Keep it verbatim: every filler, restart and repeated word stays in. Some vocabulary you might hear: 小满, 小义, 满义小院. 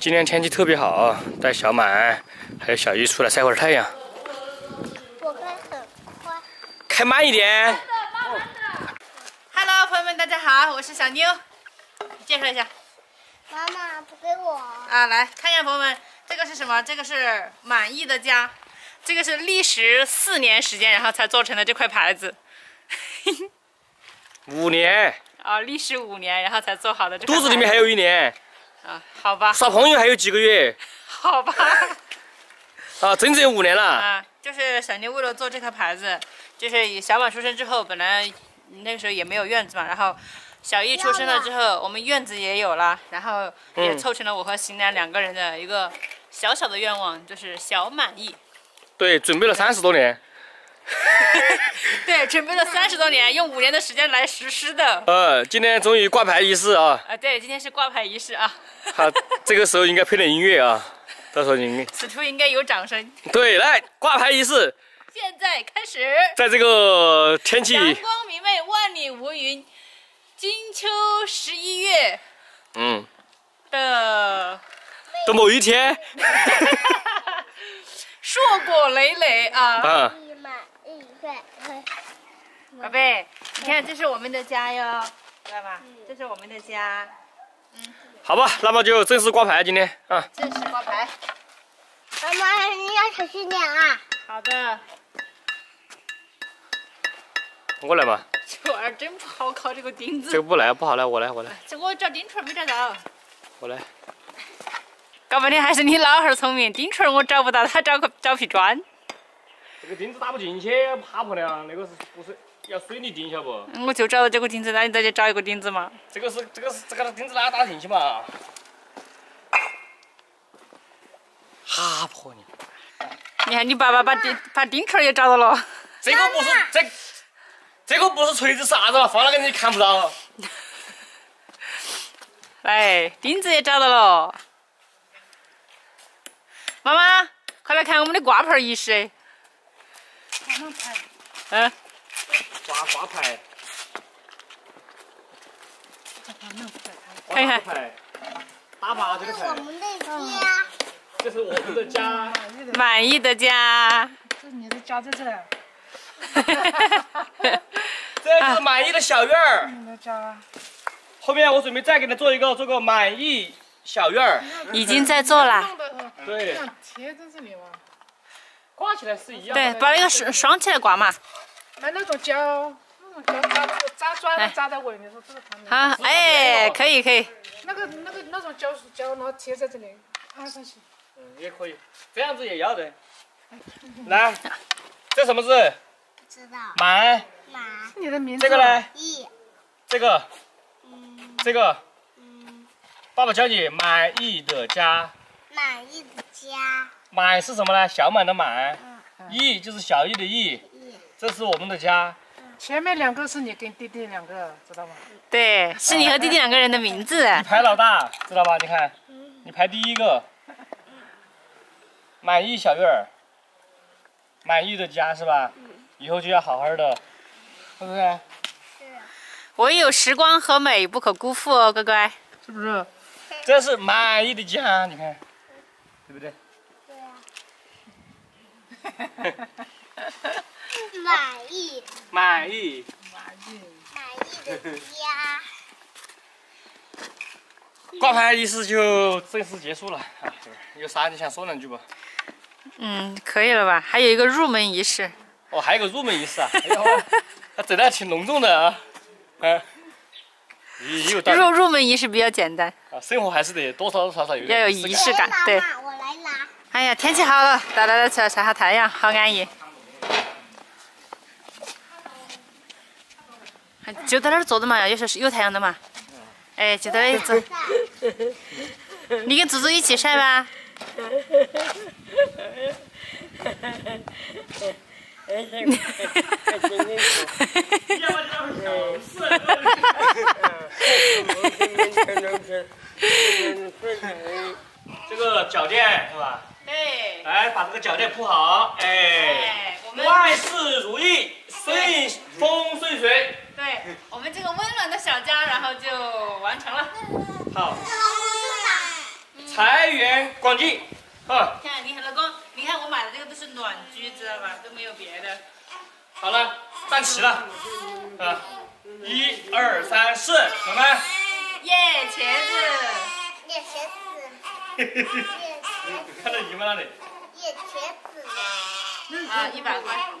今天天气特别好，带小满还有小鱼出来晒会儿太阳。我开很快，开慢一点。哈喽，朋友们，大家好，我是小妞，你介绍一下。妈妈不给我啊，来看一下，朋友们，这个是什么？这个是满意的家，这个是历时四年时间，然后才做成的这块牌子。五年啊、哦，历时五年，然后才做好的这块牌子。肚子里面还有一年。 啊，好吧。耍朋友还有几个月？好吧。啊，整整五年了。啊，就是小妞为了做这块牌子，就是小满出生之后，本来那个时候也没有院子嘛，然后小易出生了之后，我们院子也有了，然后也凑成了我和邢楠两个人的一个小小的愿望，就是小满意。对，准备了三十多年。对，准备了三十多年，用五年的时间来实施的。呃，今天终于挂牌仪式啊！啊，对，今天是挂牌仪式啊。好，这个时候应该配点音乐啊，到时候应该。此处应该有掌声。对，来挂牌仪式。现在开始。在这个天气。阳光明媚，万里无云，金秋十一月。嗯。的。的某一天。硕果累累啊。啊。 宝贝，你看，这是我们的家哟，知道吧？这是我们的家。嗯，好吧，那么就正式挂牌今天啊。正式挂牌。妈妈，你要小心点啊。好的。我来吧。这玩意儿真不好靠这个钉子。这个不来，不好来，我来，我来。这我找钉锤没找到。我来。搞半天还是你老汉聪明，钉锤我找不到，他找个找皮砖。 这个钉子打不进去，怕不了。那个是不是要水泥钉，晓不？我就找到这个钉子，那你再去找一个钉子嘛。这个是这个是这个钉子哪打进去嘛？哈婆你！你看你爸爸把钉把钉锤也找到了。这个不是这这个不是锤子啥子了，放那个你看不到。来，钉子也找到了。妈妈，快来看我们的挂牌仪式。 嗯，挂挂牌，看一看，打靶这个牌，这是我们的家，满意的家，这你的家在这儿，这是满意的小院儿，你的家，后面我准备再给他做一个，做个满意小院儿，已经在做了，对，贴在这里吗？ 挂起来是一样的，对，把那个双双起来挂嘛。买那种胶，那种胶扎扎砖扎在尾面上，这个旁边。啊，哎，可以可以。那个那个那种胶胶，然后贴在这里，安上去。嗯，也可以，这样子也要的。来，这什么字？不知道。满。满。你的名字。这个呢？意。这个。嗯。这个。嗯。爸爸教你满意的家。满意的家。 满是什么呢？小满的满，意就是小意的意。这是我们的家。前面两个是你跟弟弟两个，知道吗？对，是你和弟弟两个人的名字。你排老大，知道吧？你看，你排第一个。满意小院儿，满意的家是吧？以后就要好好的，是不是？唯有时光和美不可辜负哦，乖乖。是不是？这是满意的家，你看，对不对？ 满意，满意，满意，满意的家。挂牌仪式就正式结束了啊！有啥你想说两句不？嗯，可以了吧？还有一个入门仪式。哦，还有个入门仪式啊！哎、整的挺隆重的啊，嗯、啊。入入门仪式比较简单。啊，生活还是得多多少少有点要有仪式感，对。 哎呀，天气好了，大家来出来晒下太阳，好安逸。就在那儿坐着嘛，有时候有太阳的嘛。哎，就在那里坐。你跟猪猪一起晒吧。这个脚垫是吧？ 对，来把这个脚垫铺好，哎，我们万事如意，顺风顺水。对，我们这个温暖的小家，然后就完成了。好，财源广进。啊！看你看老公，你看我买的这个都是暖居，知道吧？都没有别的。好了，站齐了。啊，一二三四，我们。耶，茄子。耶，茄子。嘿嘿嘿。看到姨妈那里。耶，茄子。啊，一百块。